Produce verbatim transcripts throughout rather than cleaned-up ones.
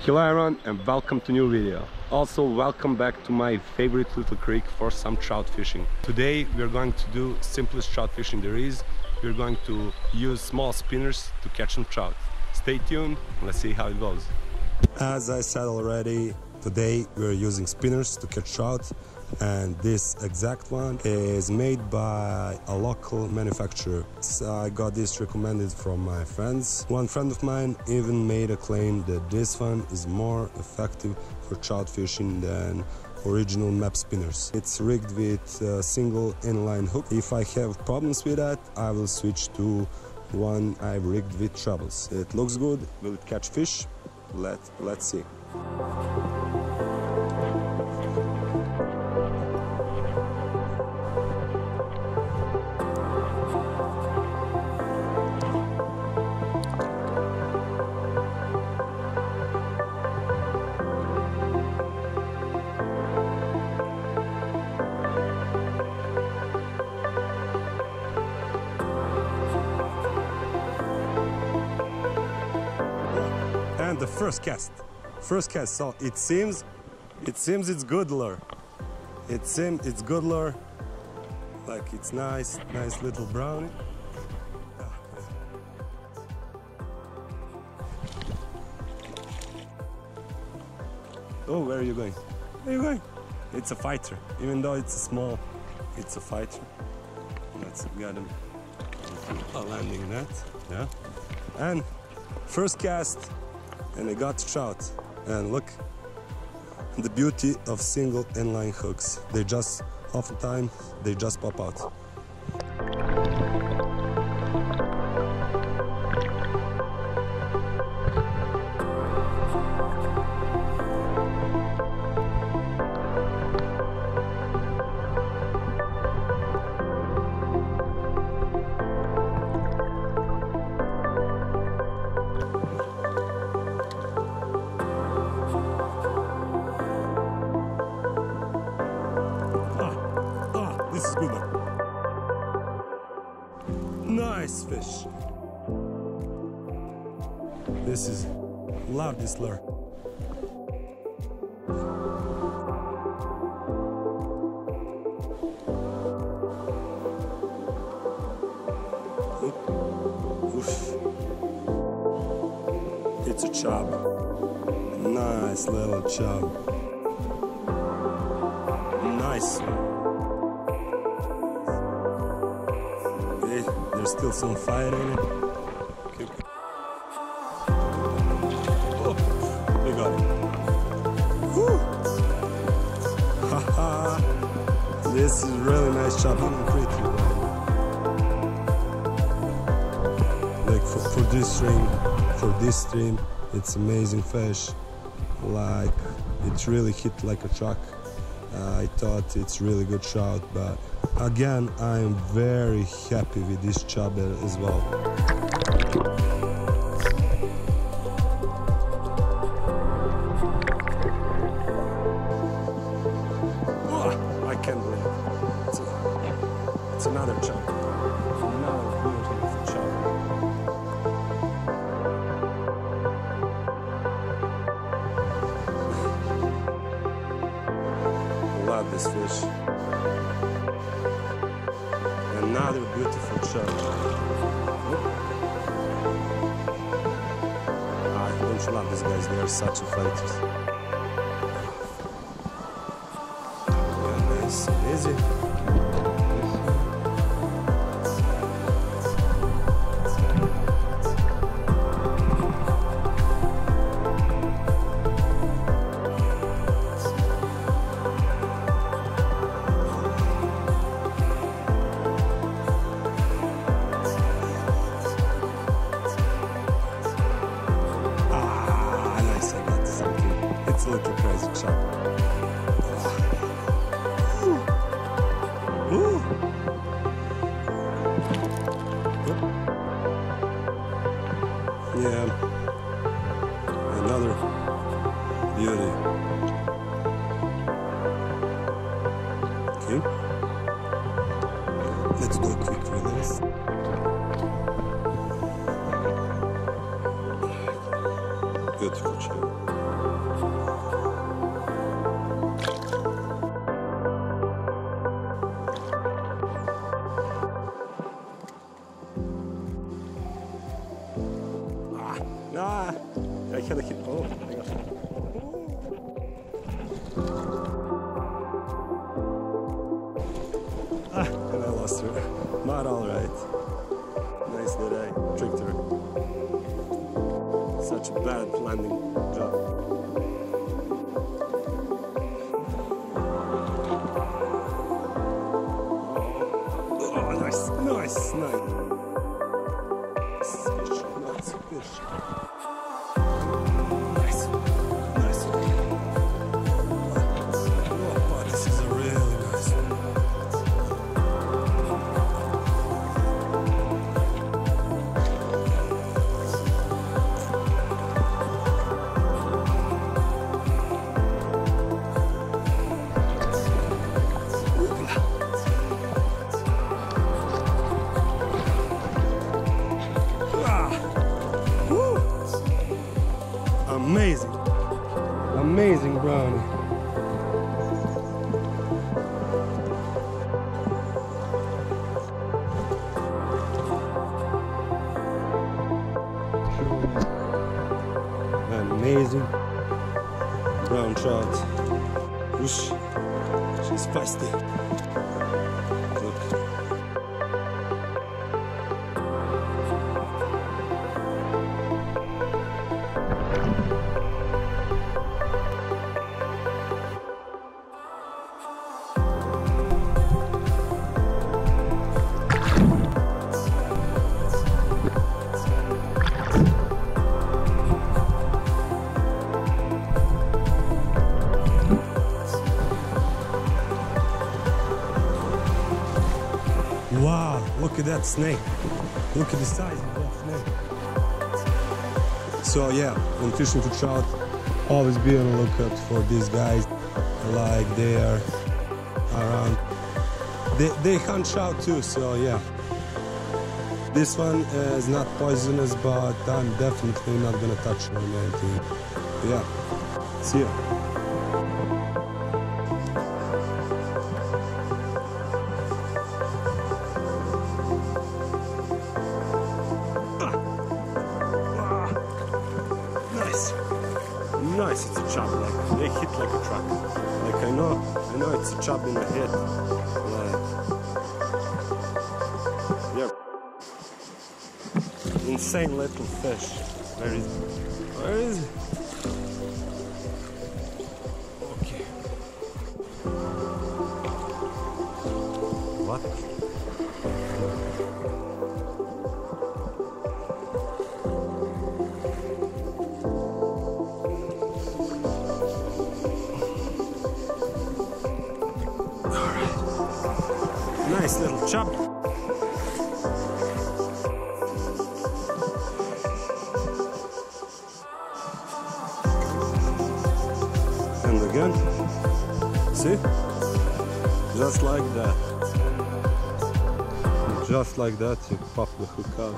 Hello everyone and welcome to new video. Also welcome back to my favorite little creek for some trout fishing. Today we are going to do simplest trout fishing there is. We are going to use small spinners to catch some trout. Stay tuned, let's see how it goes. As I said already, today we are using spinners to catch trout, and this exact one is made by a local manufacturer. So I got this recommended from my friends. One friend of mine even made a claim that this one is more effective for trout fishing than original M A P spinners. It's rigged with a single inline hook. If I have problems with that, I will switch to one I've rigged with trebles. It looks good. Will it catch fish? Let, let's see. And the first cast, first cast. So it seems, it seems it's good lure. It seems it's good lure. Like it's nice, nice little brownie. Oh, where are you going? Where are you going? It's a fighter. Even though it's small, it's a fighter. Let's get him a landing net. Yeah. And first cast. And I got trout, and look, the beauty of single inline hooks. They just, oftentimes, they just pop out. This is good one. Nice fish. This is, love this lure. Oof. It's a chub. Nice little chub. Nice one. There's still some fire in it. Keep. Oh, we got it. Woo! Haha! This is really nice chop. I'm grateful. Like for, for this stream, for this stream, it's amazing fish. Like it really hit like a truck. Uh, I thought it's really good trout, but again, I'm very happy with this chub as well. Oh, I can't believe it. It's, a, it's another chub. Another beautiful chub. Love this fish. Another beautiful chub. Ah, don't you love these guys? They are such fighters. Yeah, nice and easy. Look at crazy chop. Let's do a quick release. Beautiful chair. Ah, I had a hit. Oh my gosh. Ah, and I lost her. Not alright. Nice that I tricked her. Such a bad landing job. Oh, nice, nice, nice. Fish, nice fish. Amazing, amazing brownie. Amazing brown trout. Whoosh, she's feisty. Look. Wow, look at that snake. Look at the size of that snake. So yeah, when fishing for trout, always be on the lookout for these guys. Like they are around. They, they hunt trout too, so yeah. This one is not poisonous, but I'm definitely not gonna touch it or anything. Yeah, see ya. Nice, it's a chub, like, they hit like a truck. Like, I know, I know it's a chub in my head. Like, yeah. Insane little fish. Where is it? Where is it? Okay. What? Nice little chub. And again, see? Just like that. Just like that, you pop the hook out.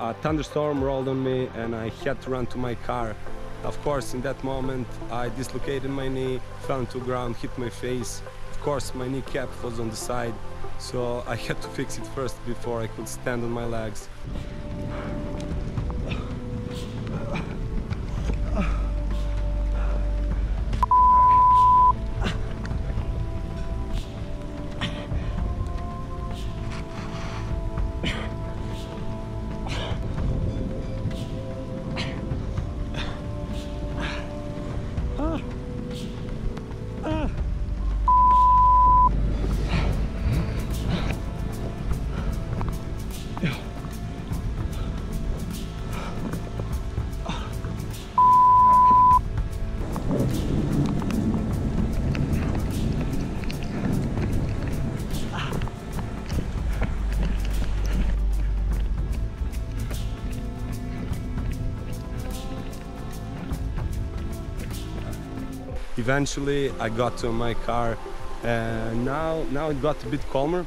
a thunderstorm rolled on me and I had to run to my car. Of course, in that moment, I dislocated my knee, fell to the ground, hit my face. Of course, my kneecap was on the side, so I had to fix it first before I could stand on my legs. Eventually, I got to my car, and now, now it got a bit calmer,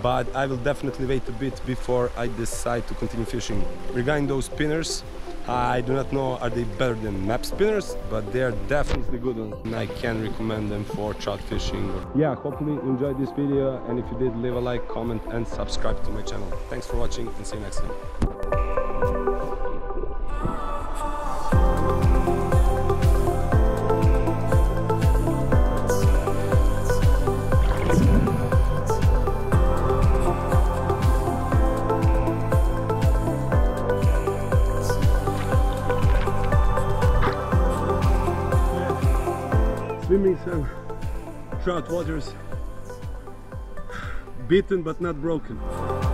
but I will definitely wait a bit before I decide to continue fishing. Regarding those spinners, I do not know are they better than map spinners, but they are definitely good ones, and I can recommend them for trout fishing. Yeah, hopefully you enjoyed this video, and if you did, leave a like, comment, and subscribe to my channel. Thanks for watching, and see you next time. Swimming some trout waters, beaten but not broken.